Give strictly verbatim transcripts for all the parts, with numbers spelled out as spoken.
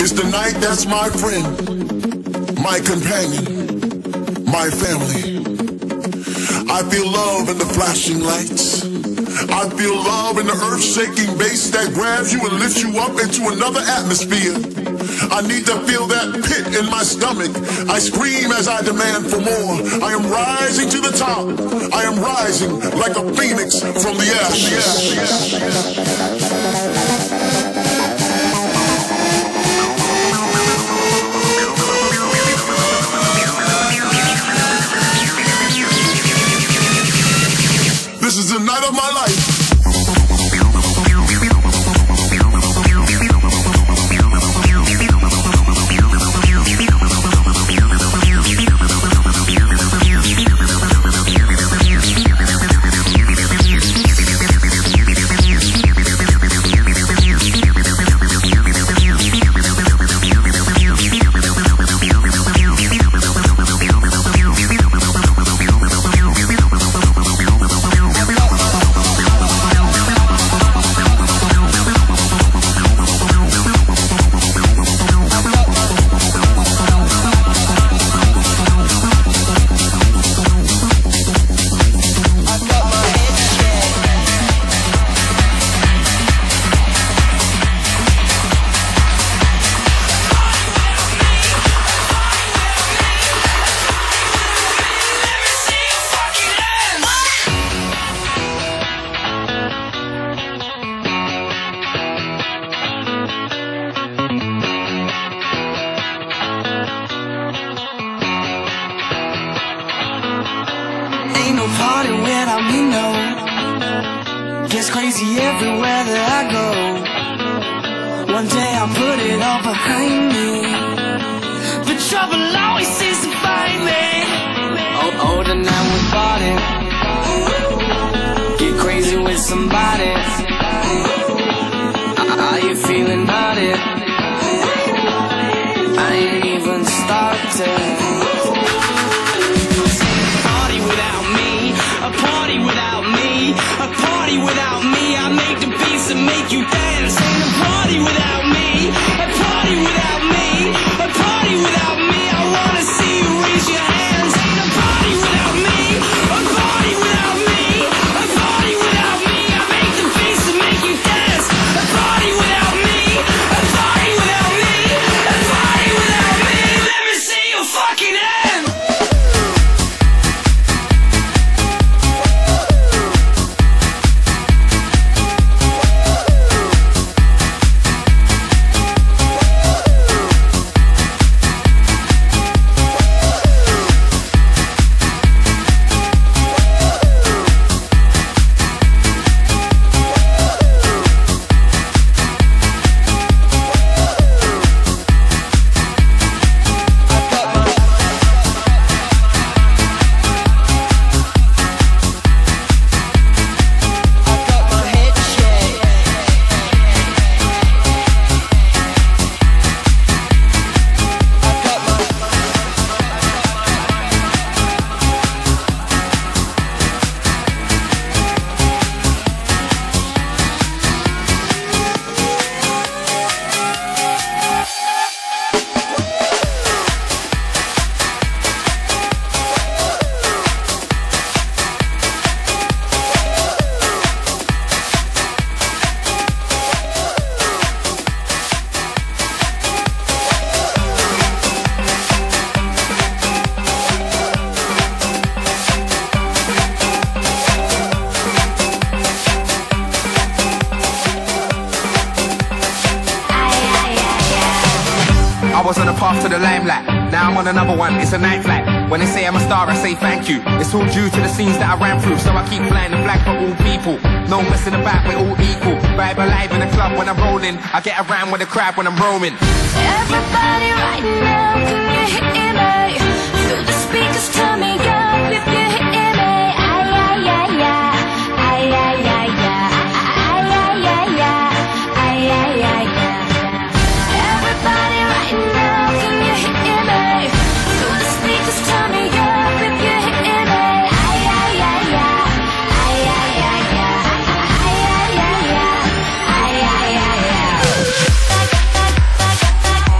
It's the night that's my friend, my companion, my family. I feel love in the flashing lights. I feel love in the earth-shaking bass that grabs you and lifts you up into another atmosphere. I need to feel that pit in my stomach. I scream as I demand for more. I am rising to the top. I am rising like a phoenix from the ashes. This is the night of my life. I get around with the crowd when I'm roaming. Everybody right now, can you hear me? Feel the speakers turn me up if you hear me. Ay, ay, ay, ay. Ay, ay, ay, ay. Ay, ay, ay, ay. Ay, ay, ay, ay. Everybody right now, can you hear me? Feel the speakers turn me up if you hear me. Ay, ay, ay, ay. Ay, ay, ay, ay. Ay, ay, ay, ay. Ay, ay, ay, ay. Back, back, back, back.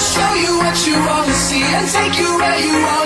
show you what you want to see and take you where you want to go.